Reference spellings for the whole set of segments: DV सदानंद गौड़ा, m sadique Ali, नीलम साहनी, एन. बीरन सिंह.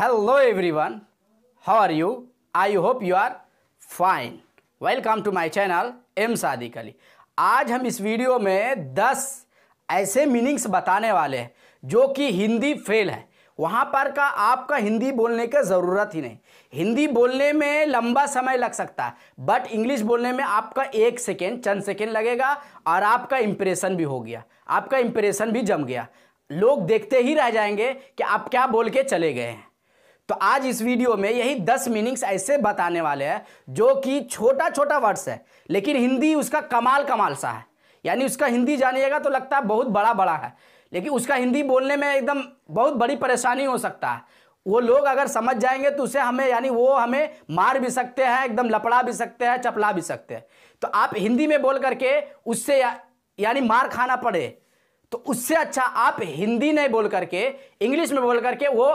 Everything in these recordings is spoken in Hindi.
Hello everyone, how are you? I hope you are fine. Welcome to my channel M Sadiq Ali. आज हम इस वीडियो में 10 ऐसे मीनिंग्स बताने वाले हैं जो कि हिंदी फेल है, वहाँ पर का आपका हिंदी बोलने की ज़रूरत ही नहीं। हिंदी बोलने में लंबा समय लग सकता है, बट इंग्लिश बोलने में आपका एक सेकेंड, चंद सेकेंड लगेगा और आपका इम्प्रेशन भी हो गया, आपका इम्प्रेशन भी जम गया, लोग देखते ही रह जाएंगे कि आप क्या बोल के चले गए हैं। तो आज इस वीडियो में यही 10 मीनिंग्स ऐसे बताने वाले हैं जो कि छोटा छोटा वर्ड्स है, लेकिन हिंदी उसका कमाल सा है। यानी उसका हिंदी जानिएगा तो लगता है बहुत बड़ा है, लेकिन उसका हिंदी बोलने में एकदम बहुत बड़ी परेशानी हो सकता है। वो लोग अगर समझ जाएंगे तो उसे हमें, यानी वो हमें मार भी सकते हैं, एकदम लपड़ा भी सकते हैं, चपला भी सकते हैं। तो आप हिंदी में बोल करके उससे यानी मार खाना पड़े तो उससे अच्छा आप हिंदी नहीं बोल करके इंग्लिश में बोल करके वो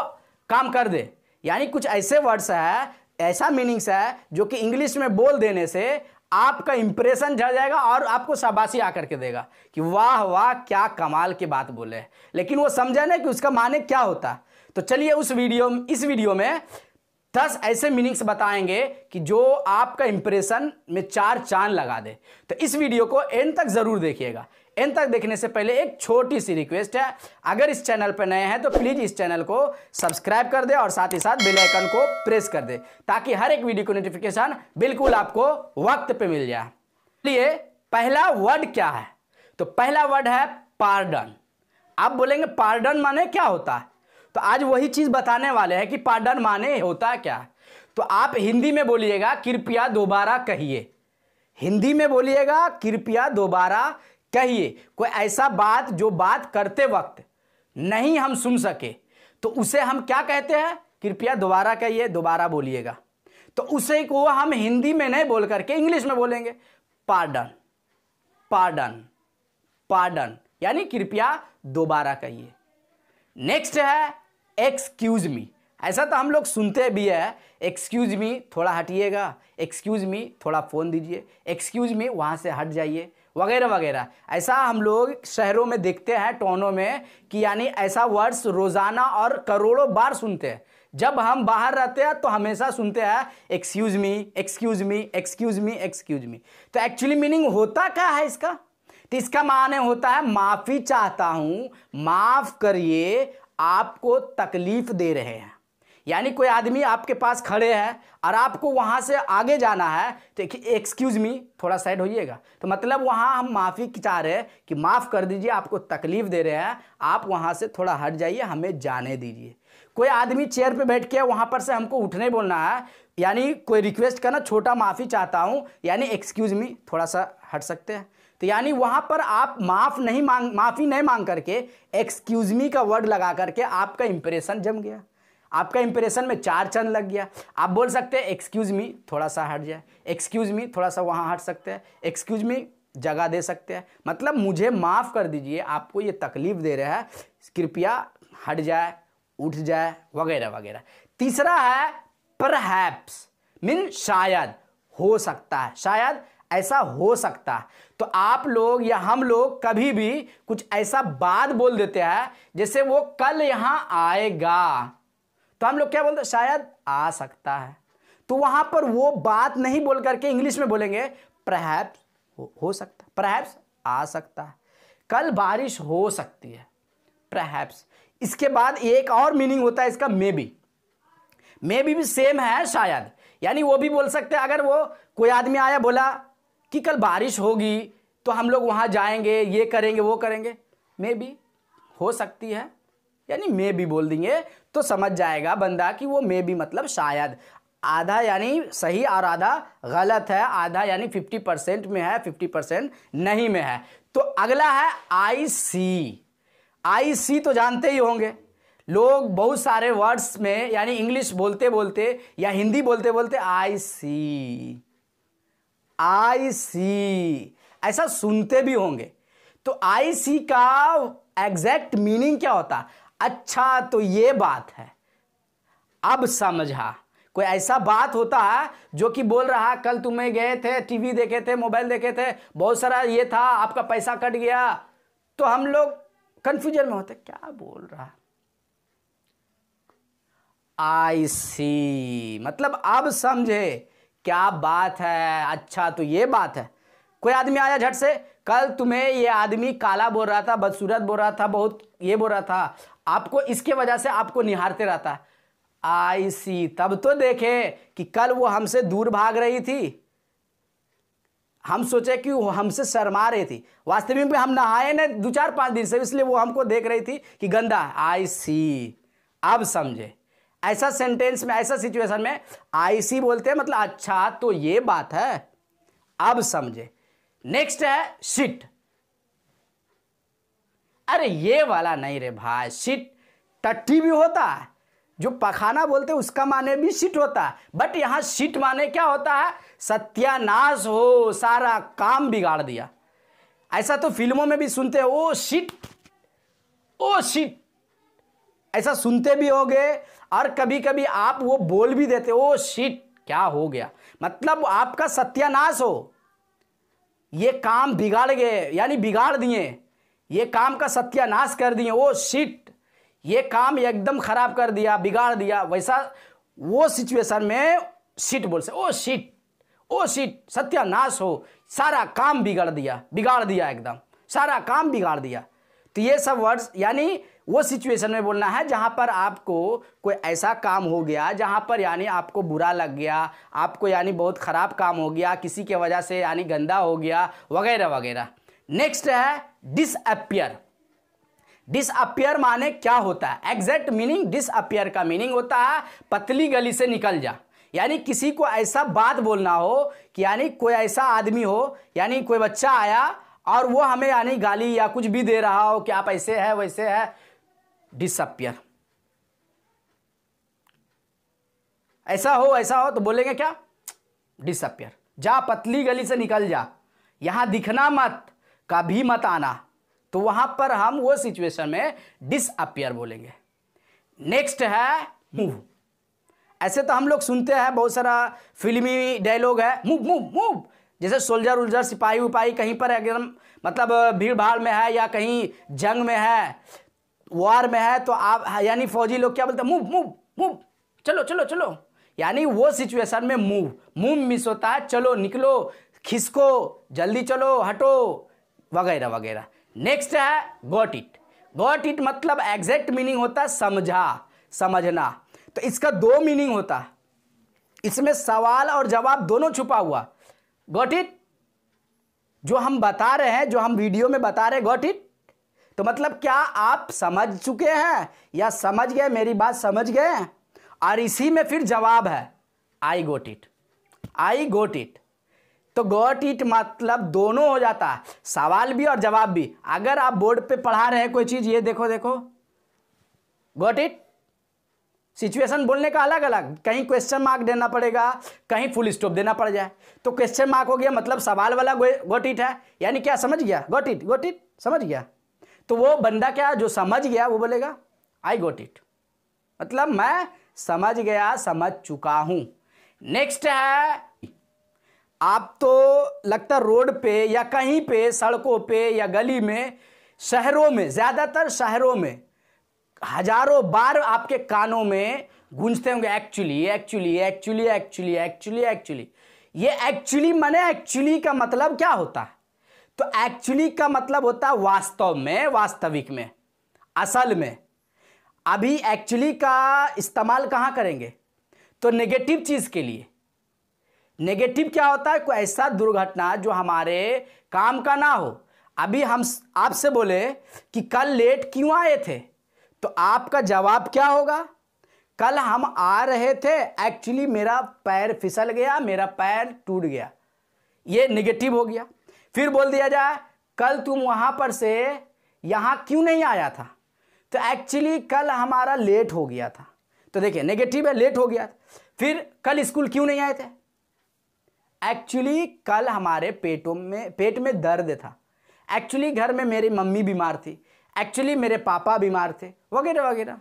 काम कर दे। यानी कुछ ऐसे वर्ड्स है, ऐसा मीनिंग्स है जो कि इंग्लिश में बोल देने से आपका इंप्रेशन झड़ जाएगा और आपको शाबाशी आकर के देगा कि वाह वाह क्या कमाल की बात बोले, लेकिन वो समझे ना कि उसका माने क्या होता है। तो चलिए इस वीडियो में 10 ऐसे मीनिंग्स बताएंगे कि जो आपका इंप्रेशन में 4 चांद लगा दे। तो इस वीडियो को एंड तक ज़रूर देखिएगा। एंड तक देखने से पहले एक छोटी सी रिक्वेस्ट है, अगर इस चैनल पर नए हैं तो प्लीज़ इस चैनल को सब्सक्राइब कर दे और साथ ही साथ बेल आइकन को प्रेस कर दे ताकि हर एक वीडियो को नोटिफिकेशन बिल्कुल आपको वक्त पे मिल जाए। चलिए, पहला वर्ड क्या है? तो पहला वर्ड है पार्डन। आप बोलेंगे पार्डन माने क्या होता है, तो आज वही चीज़ बताने वाले हैं कि पार्डन माने होता क्या है। तो आप हिंदी में बोलिएगा कृपया दोबारा कहिए, हिंदी में बोलिएगा कृपया दोबारा कहिए। कोई ऐसा बात जो बात करते वक्त नहीं हम सुन सके तो उसे हम क्या कहते हैं? कृपया दोबारा कहिए, दोबारा बोलिएगा। तो उसे को हम हिंदी में नहीं बोल करके इंग्लिश में बोलेंगे पार्डन पार्डन पार्डन, यानी कृपया दोबारा कहिए। नेक्स्ट है एक्सक्यूज मी। ऐसा तो हम लोग सुनते भी है, एक्सक्यूज मी थोड़ा हटिएगा, एक्सक्यूज मी थोड़ा फ़ोन दीजिए, एक्सक्यूज मी वहाँ से हट जाइए, वगैरह वगैरह। ऐसा हम लोग शहरों में देखते हैं टोनों में कि यानी ऐसा वर्ड्स रोज़ाना और करोड़ों बार सुनते हैं। जब हम बाहर रहते हैं तो हमेशा सुनते हैं excuse me excuse me excuse me excuse me. तो एक्चुअली मीनिंग होता क्या है इसका? तो इसका माने होता है माफ़ी चाहता हूँ, माफ़ करिए, आपको तकलीफ़ दे रहे हैं। यानी कोई आदमी आपके पास खड़े हैं और आपको वहाँ से आगे जाना है तो एक्सक्यूज मी थोड़ा साइड होइएगा, तो मतलब वहाँ हम माफ़ी चाह रहे हैं कि माफ़ कर दीजिए, आपको तकलीफ़ दे रहे हैं, आप वहाँ से थोड़ा हट जाइए, हमें जाने दीजिए। कोई आदमी चेयर पे बैठ के वहाँ पर से हमको उठने बोलना है, यानी कोई रिक्वेस्ट करना, छोटा माफ़ी चाहता हूँ, यानी एक्सक्यूज मी थोड़ा सा हट सकते हैं। तो यानी वहाँ पर आप माफ़ी नहीं मांग करके एक्सक्यूज मी का वर्ड लगा करके आपका इंप्रेशन जम गया, आपका इंप्रेशन में 4 चांद लग गया। आप बोल सकते हैं एक्सक्यूज मी थोड़ा सा हट जाए, एक्सक्यूज मी थोड़ा सा वहाँ हट सकते हैं, एक्सक्यूज मी जगह दे सकते हैं, मतलब मुझे माफ़ कर दीजिए, आपको ये तकलीफ़ दे रहा है, कृपया हट जाए, उठ जाए, वगैरह वगैरह। तीसरा है परहैप्स, मीन शायद, हो सकता है, शायद ऐसा हो सकता है। तो आप लोग या हम लोग कभी भी कुछ ऐसा बात बोल देते हैं जैसे वो कल यहाँ आएगा, तो हम लोग क्या बोलते हैं? शायद आ सकता है। तो वहां पर वो बात नहीं बोल करके इंग्लिश में बोलेंगे परहैप्स हो सकता है, परहैप्स आ सकता है, कल बारिश हो सकती है, परहैप्स। इसके बाद एक और मीनिंग होता है इसका, मे बी। मे बी भी सेम है शायद, यानी वो भी बोल सकते हैं। अगर वो कोई आदमी आया बोला कि कल बारिश होगी तो हम लोग वहाँ जाएंगे, ये करेंगे, वो करेंगे, मे बी हो सकती है, यानी मे बी बोल देंगे तो समझ जाएगा बंदा कि वो मे बी मतलब शायद। आधा यानी सही और आधा गलत है, आधा यानी 50% में है, 50% नहीं में है। तो अगला है आई सी। आई सी तो जानते ही होंगे, लोग बहुत सारे वर्ड्स में यानी इंग्लिश बोलते बोलते या हिंदी बोलते बोलते आई सी आई सी ऐसा सुनते भी होंगे। तो आई सी का एग्जैक्ट मीनिंग क्या होता है? अच्छा तो ये बात है, अब समझा। कोई ऐसा बात होता है जो कि बोल रहा कल तुम्हें गए थे, टीवी देखे थे, मोबाइल देखे थे, बहुत सारा ये था, आपका पैसा कट गया, तो हम लोग कंफ्यूजन में होते क्या बोल रहा, आई सी, मतलब अब समझे क्या बात है। अच्छा तो ये बात है। कोई आदमी आया झट से, कल तुम्हें ये आदमी काला बोल रहा था, बदसूरत बोल रहा था, बहुत ये बोल रहा था, आपको इसके वजह से आपको निहारते रहता है। आई सी, तब तो देखे कि कल वो हमसे दूर भाग रही थी, हम सोचे कि वो हमसे शर्मा रही थी, वास्तविक में हम नहाए ना 2-4-5 दिन से, इसलिए वो हमको देख रही थी कि गंदा है। आई सी, अब समझे। ऐसा सेंटेंस में, ऐसा सिचुएशन में आई सी बोलते हैं, मतलब अच्छा तो ये बात है, अब समझे। नेक्स्ट है शिट। अरे ये वाला नहीं रे भाई, शिट टट्टी भी होता है, जो पखाना बोलते हैं उसका माने भी शिट होता है, बट यहाँ शिट माने क्या होता है, सत्यानाश हो, सारा काम बिगाड़ दिया। ऐसा तो फिल्मों में भी सुनते हैं, ओ शिट, ओ शिट, ऐसा सुनते भी होंगे, और कभी कभी आप वो बोल भी देते, ओ शिट क्या हो गया, मतलब आपका सत्यानाश हो, ये काम बिगाड़ गए, यानी बिगाड़ दिए, ये काम का सत्यानाश कर दिए, ओ शिट ये काम एकदम खराब कर दिया, बिगाड़ दिया। वैसा वो सिचुएशन में शिट बोल से, ओ शिट, ओ शिट सत्यानाश हो, सारा काम बिगड़ दिया, बिगाड़ दिया, एकदम सारा काम बिगाड़ दिया। तो ये सब वर्ड्स यानी वो सिचुएशन में बोलना है जहाँ पर आपको कोई ऐसा काम हो गया, जहाँ पर यानी आपको बुरा लग गया, आपको यानी बहुत ख़राब काम हो गया, किसी के वजह से यानी गंदा हो गया, वगैरह वगैरह। नेक्स्ट है डिसअपियर। डिसअपियर माने क्या होता है, एग्जैक्ट मीनिंग डिसअपियर का मीनिंग होता है पतली गली से निकल जा, यानी किसी को ऐसा बात बोलना हो कि यानी कोई ऐसा आदमी हो, यानी कोई बच्चा आया और वो हमें यानी गाली या कुछ भी दे रहा हो कि आप ऐसे है वैसे है, डिसअपियर ऐसा हो तो बोलेंगे क्या, डिसअपियर, जा पतली गली से निकल जा, यहाँ दिखना मत, कभी मत आना। तो वहां पर हम वो सिचुएशन में डिसअपियर बोलेंगे। नेक्स्ट है मूव। ऐसे तो हम लोग सुनते हैं, बहुत सारा फिल्मी डायलॉग है, मूव मूव मूव, जैसे सोल्जर उल्जर, सिपाही उपाही कहीं पर एकदम मतलब भीड़ भाड़ में है या कहीं जंग में है, वार में है, तो आप यानी फौजी लोग क्या बोलते हैं, मूव मूव मूव, चलो चलो चलो, यानी वो सिचुएशन में मूव, मूव मिस होता है, चलो निकलो, खिसको, जल्दी चलो, हटो, वगैरह वगैरह। नेक्स्ट है गॉट इट। गॉट इट मतलब एग्जैक्ट मीनिंग होता है समझा, समझना। तो इसका 2 मीनिंग होता है, इसमें सवाल और जवाब दोनों छुपा हुआ। गॉट इट जो हम बता रहे हैं, जो हम वीडियो में बता रहे हैं, गॉट इट तो मतलब क्या आप समझ चुके हैं या समझ गए, मेरी बात समझ गए, और इसी में फिर जवाब है I got it, I got it. तो गॉट इट मतलब दोनों हो जाता है, सवाल भी और जवाब भी। अगर आप बोर्ड पे पढ़ा रहे हैं कोई चीज़, ये देखो देखो गॉट इट, सिचुएशन बोलने का अलग अलग, कहीं क्वेश्चन मार्क देना पड़ेगा, कहीं फुल स्टॉप देना पड़ जाए। तो क्वेश्चन मार्क हो गया मतलब सवाल वाला गॉट इट है, यानी क्या समझ गया, गॉट इट, गॉट इट समझ गया। तो वो बंदा क्या जो समझ गया वो बोलेगा आई गॉट इट, मतलब मैं समझ गया, समझ चुका हूँ। नेक्स्ट है, आप तो लगता रोड पे या कहीं पे, सड़कों पे या गली में, शहरों में, ज़्यादातर शहरों में हजारों बार आपके कानों में गूंजते होंगे एक्चुअली। ये एक्चुअली माने एक्चुअली का मतलब क्या होता है, तो एक्चुअली का मतलब होता है वास्तव में, वास्तविक में, असल में। अभी एक्चुअली का इस्तेमाल कहाँ करेंगे, तो नेगेटिव चीज़ के लिए। नेगेटिव क्या होता है, कोई ऐसा दुर्घटना जो हमारे काम का ना हो। अभी हम आपसे बोले कि कल लेट क्यों आए थे, तो आपका जवाब क्या होगा, कल हम आ रहे थे, एक्चुअली मेरा पैर फिसल गया, मेरा पैर टूट गया, ये नेगेटिव हो गया। फिर बोल दिया जाए कल तुम वहाँ पर से यहाँ क्यों नहीं आया था, तो एक्चुअली कल हमारा लेट हो गया था। तो देखिए नेगेटिव है, लेट हो गया। फिर कल स्कूल क्यों नहीं आए थे, एक्चुअली कल हमारे पेट में दर्द था, एक्चुअली घर में मेरी मम्मी बीमार थी, एक्चुअली मेरे पापा बीमार थे, वगैरह वगैरह।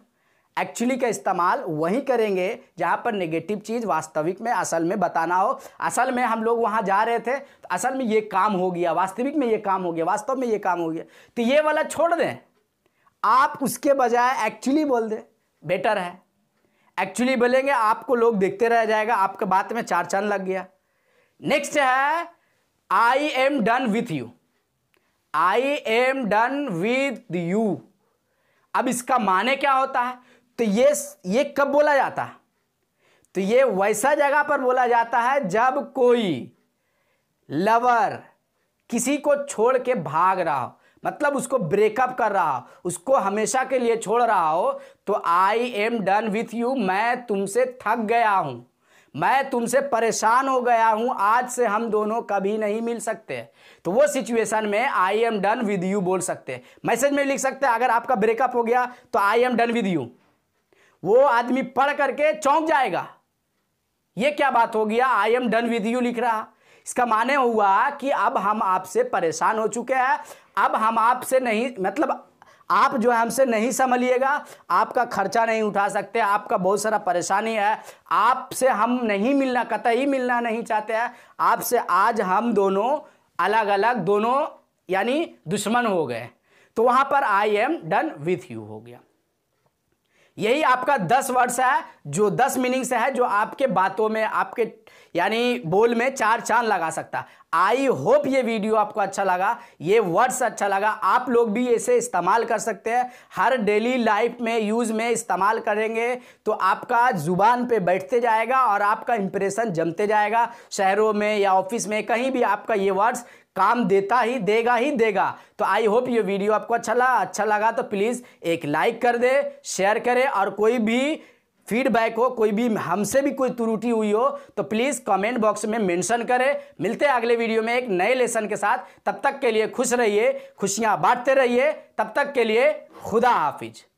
एक्चुअली का इस्तेमाल वहीं करेंगे जहाँ पर नेगेटिव चीज़ वास्तविक में, असल में बताना हो। असल में हम लोग वहाँ जा रहे थे, तो असल में ये काम हो गया, वास्तविक में ये काम हो गया, वास्तव में ये काम हो गया। तो ये वाला छोड़ दें आप, उसके बजाय एक्चुअली बोल दें, बेटर है। एक्चुअली बोलेंगे आपको लोग देखते रह जाएगा, आपके बात में चार चांद लग गया। नेक्स्ट है I am done with you, I am done with you. अब इसका माने क्या होता है, तो ये कब बोला जाता है, तो ये वैसा जगह पर बोला जाता है जब कोई लवर किसी को छोड़ के भाग रहा हो, मतलब उसको ब्रेकअप कर रहा हो, उसको हमेशा के लिए छोड़ रहा हो, तो I am done with you, मैं तुमसे थक गया हूँ, मैं तुमसे परेशान हो गया हूँ, आज से हम दोनों कभी नहीं मिल सकते। तो वो सिचुएशन में I am done with you बोल सकते हैं। मैसेज में लिख सकते हैं, अगर आपका ब्रेकअप हो गया तो I am done with you. वो आदमी पढ़ करके चौंक जाएगा, ये क्या बात हो गया, I am done with you लिख रहा। इसका माने हुआ कि अब हम आपसे परेशान हो चुके हैं, अब हम आपसे नहीं, मतलब आप जो है हमसे नहीं संभलिएगा, आपका खर्चा नहीं उठा सकते, आपका बहुत सारा परेशानी है, आपसे हम नहीं मिलना, कतई मिलना नहीं चाहते हैं आपसे, आज हम दोनों अलग अलग, दोनों यानी दुश्मन हो गए। तो वहां पर I am done with you हो गया। यही आपका 10 वर्ड्स है जो 10 मीनिंग्स है, जो आपके बातों में, आपके यानी बोल में चार चांद लगा सकता। आई होप ये वीडियो आपको अच्छा लगा, ये वर्ड्स अच्छा लगा, आप लोग भी इसे इस्तेमाल कर सकते हैं, हर डेली लाइफ में यूज़ में इस्तेमाल करेंगे तो आपका ज़ुबान पे बैठते जाएगा और आपका इंप्रेशन जमते जाएगा। शहरों में या ऑफिस में कहीं भी आपका ये वर्ड्स काम देता ही देगा। तो आई होप ये वीडियो आपको अच्छा लगा तो प्लीज़ एक लाइक कर दे, शेयर करें, और कोई भी फीडबैक हो, कोई भी हमसे भी कोई त्रुटि हुई हो तो प्लीज़ कमेंट बॉक्स में मेंशन करें। मिलते हैं अगले वीडियो में एक नए लेसन के साथ, तब तक के लिए खुश रहिए, खुशियाँ बांटते रहिए, तब तक के लिए खुदा हाफिज।